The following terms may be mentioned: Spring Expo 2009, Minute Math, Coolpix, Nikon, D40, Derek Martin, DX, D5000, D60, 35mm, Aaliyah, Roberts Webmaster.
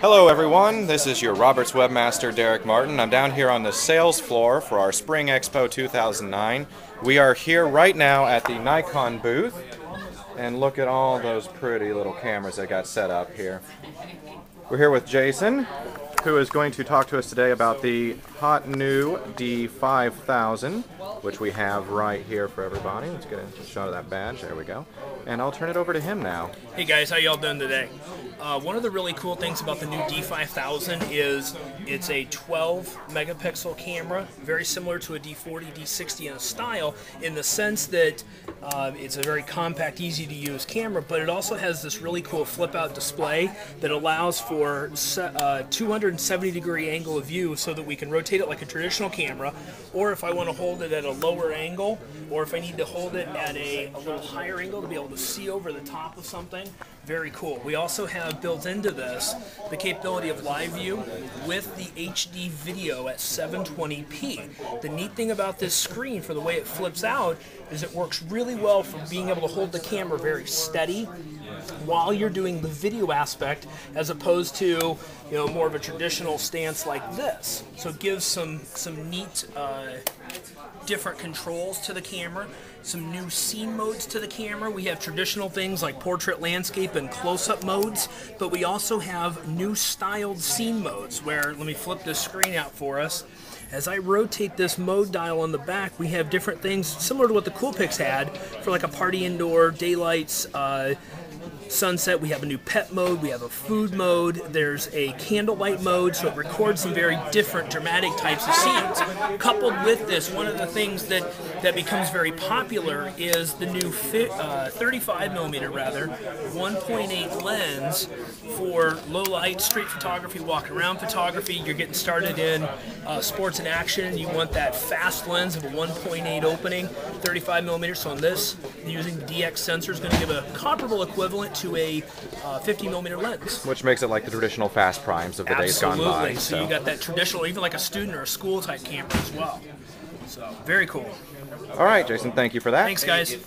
Hello everyone, this is your Roberts Webmaster, Derek Martin. I'm down here on the sales floor for our Spring Expo 2009. We are here right now at the Nikon booth, and look at all those pretty little cameras that got set up here. We're here with Jason, who is going to talk to us today about the hot new D5000, which we have right here for everybody. Let's get a shot of that badge, there we go. And I'll turn it over to him now. Hey guys, how y'all doing today? One of the really cool things about the new D5000 is it's a 12-megapixel camera, very similar to a D40, D60 in a style, in the sense that it's a very compact, easy-to-use camera, but it also has this really cool flip-out display that allows for 270-degree angle of view so that we can rotate it like a traditional camera, or if I want to hold it at a lower angle, or if I need to hold it at a little higher angle to be able to see over the top of something. Very cool. We also have built into this the capability of live view with the HD video at 720p. The neat thing about this screen, for the way it flips out, is it works really well for being able to hold the camera very steady while you're doing the video aspect, as opposed to, more of a traditional stance like this. So it gives some neat different controls to the camera, some new scene modes to the camera. We have traditional things like portrait, landscape, and close-up modes, but we also have new styled scene modes where, let me flip this screen out for us. As I rotate this mode dial on the back, we have different things similar to what the Coolpix had for like a party indoor, daylights, sunset. We have a new pet mode, we have a food mode, there's a candlelight mode, so it records some very different dramatic types of scenes. Coupled with this, one of the things that becomes very popular is the new 35mm 1.8 lens for low light, street photography, walking around photography. You're getting started in sports and action, you want that fast lens of a 1.8 opening, 35mm, so on this, using the DX sensor is going to give a comparable equivalent to a 50mm lens. Which makes it like the traditional fast primes of the days gone by. Absolutely. So you got that traditional, even like a student or a school type camera as well. So very cool. All right, Jason, thank you for that. Thanks, guys.